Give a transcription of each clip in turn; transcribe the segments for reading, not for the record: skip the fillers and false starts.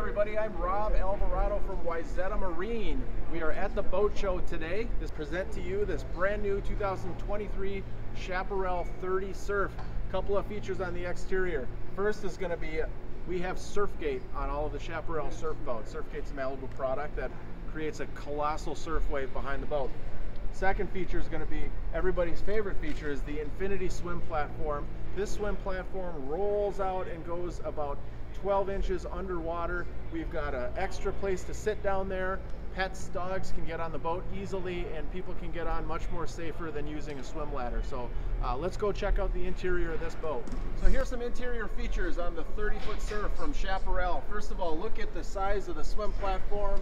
everybody, I'm Rob Alvarado from Wayzata Marine. We are at the boat show today to present to you this brand new 2023 Chaparral 30 Surf. Couple of features on the exterior. First is going to be, we have Surf Gate on all of the Chaparral surf boats. Surf Gate's a Malibu product that creates a colossal surf wave behind the boat. Second feature is going to be everybody's favorite feature, is the Infinity Swim Platform. This swim platform rolls out and goes about 12 inches underwater. We've got an extra place to sit down there. Pets, dogs can get on the boat easily, and people can get on much more safer than using a swim ladder. So let's go check out the interior of this boat. So here's some interior features on the 30-foot surf from Chaparral. First of all, look at the size of the swim platform.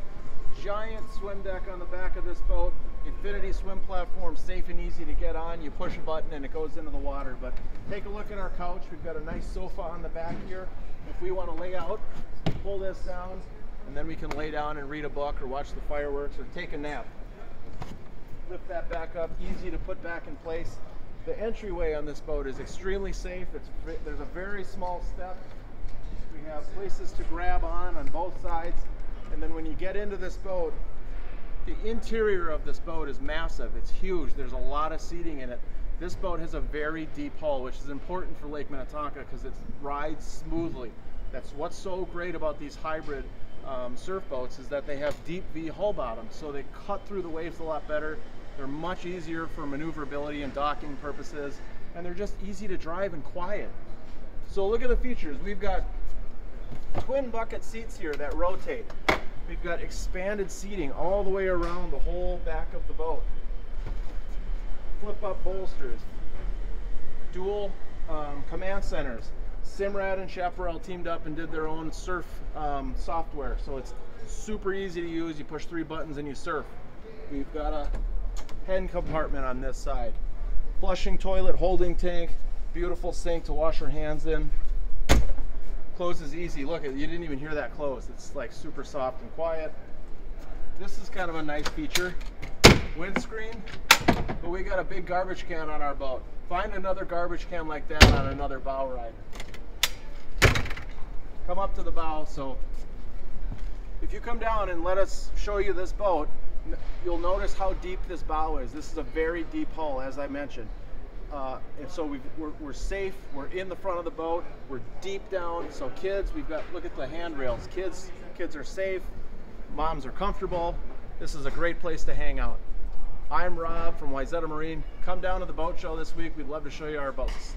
Giant swim deck on the back of this boat. Infinity swim platform, safe and easy to get on. You push a button and it goes into the water. But take a look at our couch. We've got a nice sofa on the back here. If we want to lay out, pull this down, and then we can lay down and read a book or watch the fireworks or take a nap. Lift that back up, easy to put back in place. The entryway on this boat is extremely safe. There's a very small step. We have places to grab on both sides. And then when you get into this boat, the interior of this boat is massive. It's huge. There's a lot of seating in it. This boat has a very deep hull, which is important for Lake Minnetonka because it rides smoothly. That's what's so great about these hybrid surf boats, is that they have deep V hull bottoms, so they cut through the waves a lot better. They're much easier for maneuverability and docking purposes, and they're just easy to drive and quiet. So look at the features. We've got twin bucket seats here that rotate. We've got expanded seating all the way around the whole back of the boat. Flip-up bolsters, dual command centers. Simrad and Chaparral teamed up and did their own surf software, so it's super easy to use. You push three buttons and you surf. We've got a pen compartment on this side. Flushing toilet, holding tank, beautiful sink to wash your hands in. Closes easy. Look, you didn't even hear that close. It's like super soft and quiet. This is kind of a nice feature. Windscreen, but we got a big garbage can on our boat. Find another garbage can like that on another bow ride. Come up to the bow. So if you come down and let us show you this boat, you'll notice how deep this bow is. This is a very deep hull, as I mentioned. And so we're safe. We're in the front of the boat. We're deep down. So kids, we've got, look at the handrails. Kids are safe. Moms are comfortable. This is a great place to hang out. I'm Rob from Wayzata Marine. Come down to the boat show this week. We'd love to show you our boats.